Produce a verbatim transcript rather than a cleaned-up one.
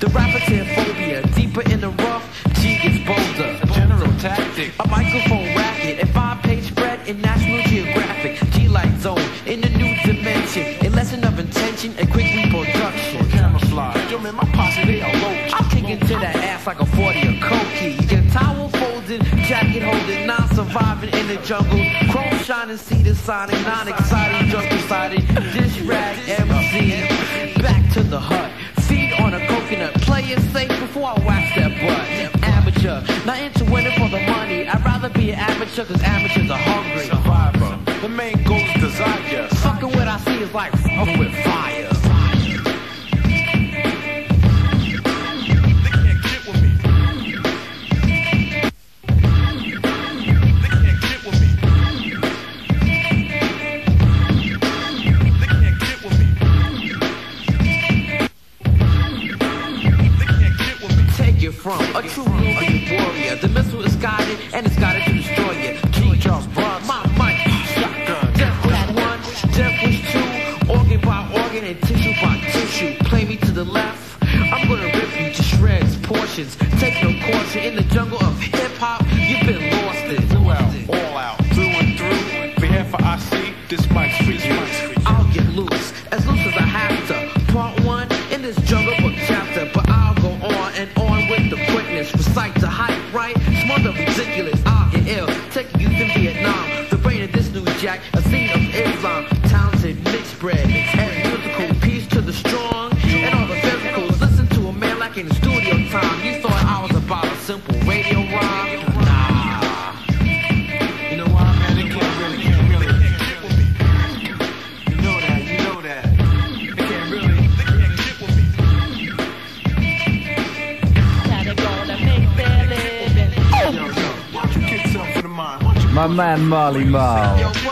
The rapper's here phobia, deeper in the rough, G gets bolder. General tactic, a microphone racket, a five-page spread in National Geographic. G-light zone, in the new dimension, a lesson of intention and quick reproduction. Camouflage, yo man, my posse, they are low. I'm kicking to that ass like a forty or Cokie. Your towel folded, jacket holding, non-surviving in the jungle. Chrome shining, cedar signing, non-exciting, drug-decided, dish rag M C. Back to the hut. Play it safe before I wax that butt. Amateur, not into winning for the money. I'd rather be an amateur, cause amateurs are hungry. Survivor, the main goal is desire. Fucking what I see is like fuck with fire. From a true movie warrior, the missile is guided and it's got it to destroy you. King Charles Bronx, my mic, shotgun. Death wish one, death wish two, organ by organ and tissue by tissue. Play me to the left, I'm gonna rip you to shreds, portions. Take no caution in the jungle of hip hop. You've been lost in all out, all out, through and through. Behalf of I see this mic's for you. I'll get loose, as loose as I have to. Part one in this jungle book chapter, but I'll go on and on. Recite the hype, right? Smother ridiculous, ah, and ill. Take youth in Vietnam, the brain of this new jack, a scene of Islam. Talented, mixed bread, and musical. Peace to the strong, and all the physicals. Listen to a man like in the studio time. You thought I was about a simple radio rhyme? Nah. You know why, man? They can't really, can't really, they can't get with me. You know that, you know that. They can't really, they can't get with me. My man Marley Marl.